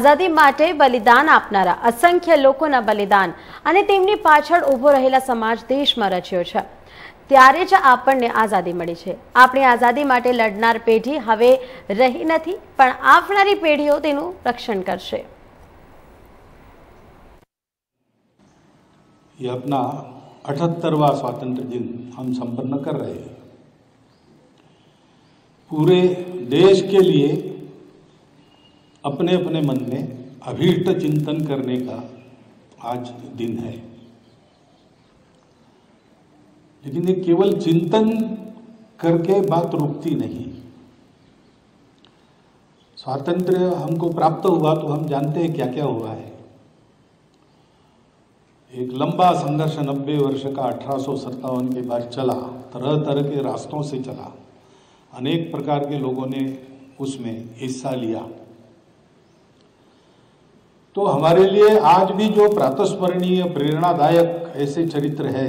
આઝાદી માટે બલિદાન આપનારા असंख्य લોકોના બલિદાન અને તેમની પાછળ ઊભો રહેલા સમાજ દેશમાં રચ્યો છે ત્યારે જ આપણને આઝાદી મળી છે। આપણી આઝાદી માટે લડનાર પેઢી હવે રહી નથી પણ આવનારી પેઢીઓ તેનું રક્ષણ કરશે। ये अपना 78वां स्वातंत्र दिन हम संपन्न कर रहे हैं। पूरे देश के लिए अपने अपने मन में अभीष्ट चिंतन करने का आज दिन है, लेकिन ये केवल चिंतन करके बात रुकती नहीं। स्वातंत्र्य हमको प्राप्त हुआ तो हम जानते हैं क्या क्या हुआ है। एक लंबा संघर्ष 90 वर्ष का 1857 के बाद चला, तरह तरह के रास्तों से चला, अनेक प्रकार के लोगों ने उसमें हिस्सा लिया। तो हमारे लिए आज भी जो प्रातस्मरणीय प्रेरणादायक ऐसे चरित्र है,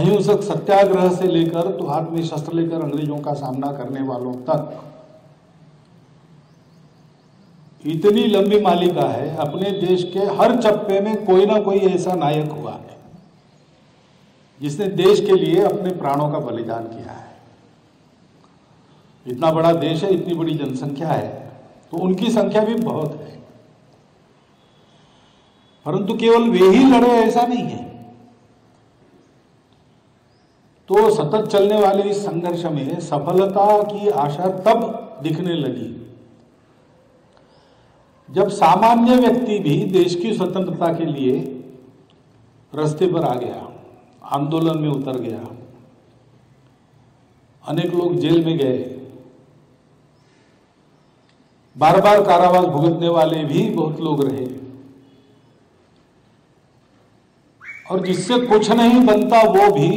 अहिंसक सत्याग्रह से लेकर तो हाथ में शस्त्र लेकर अंग्रेजों का सामना करने वालों तक इतनी लंबी मालिका है। अपने देश के हर चप्पे में कोई ना कोई ऐसा नायक हुआ है जिसने देश के लिए अपने प्राणों का बलिदान किया है। इतना बड़ा देश है, इतनी बड़ी जनसंख्या है, तो उनकी संख्या भी बहुत है, परंतु केवल वे ही लड़े ऐसा नहीं है। तो सतत चलने वाले इस संघर्ष में सफलता की आशा तब दिखने लगी जब सामान्य व्यक्ति भी देश की स्वतंत्रता के लिए रास्ते पर आ गया, आंदोलन में उतर गया। अनेक लोग जेल में गए, बार बार कारावास भुगतने वाले भी बहुत लोग रहे, और जिससे कुछ नहीं बनता वो भी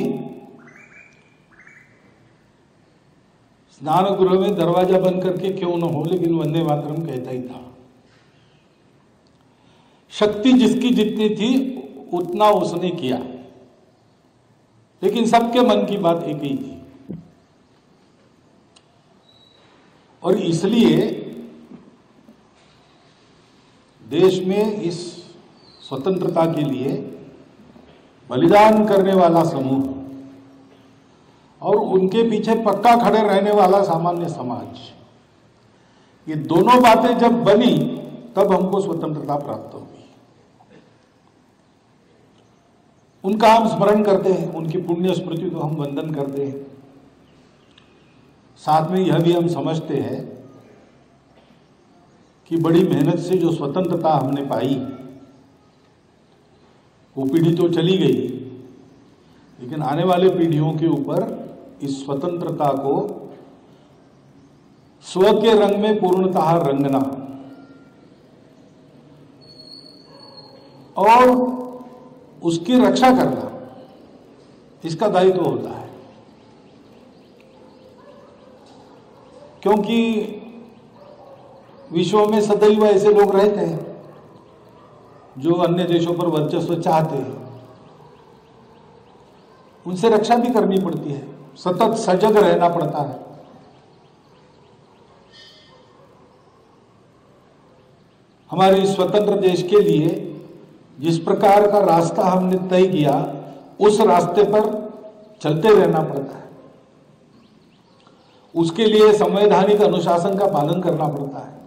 स्नान गृह में दरवाजा बंद करके क्यों न हो, लेकिन वंदे मातरम कहता ही था। शक्ति जिसकी जितनी थी उतना उसने किया, लेकिन सबके मन की बात एक ही थी। और इसलिए देश में इस स्वतंत्रता के लिए बलिदान करने वाला समूह और उनके पीछे पक्का खड़े रहने वाला सामान्य समाज, ये दोनों बातें जब बनी तब हमको स्वतंत्रता प्राप्त होगी। उनका हम स्मरण करते हैं, उनकी पुण्य स्मृति को हम वंदन करते हैं। साथ में यह भी हम समझते हैं कि बड़ी मेहनत से जो स्वतंत्रता हमने पाई वो पीढ़ी तो चली गई, लेकिन आने वाले पीढ़ियों के ऊपर इस स्वतंत्रता को स्व के रंग में पूर्णतः रंगना और उसकी रक्षा करना, इसका दायित्व होता है। क्योंकि विश्व में सदैव ऐसे लोग रहते हैं जो अन्य देशों पर वर्चस्व चाहते हैं, उनसे रक्षा भी करनी पड़ती है, सतत सजग रहना पड़ता है। हमारे स्वतंत्र देश के लिए जिस प्रकार का रास्ता हमने तय किया उस रास्ते पर चलते रहना पड़ता है, उसके लिए संवैधानिक अनुशासन का पालन करना पड़ता है।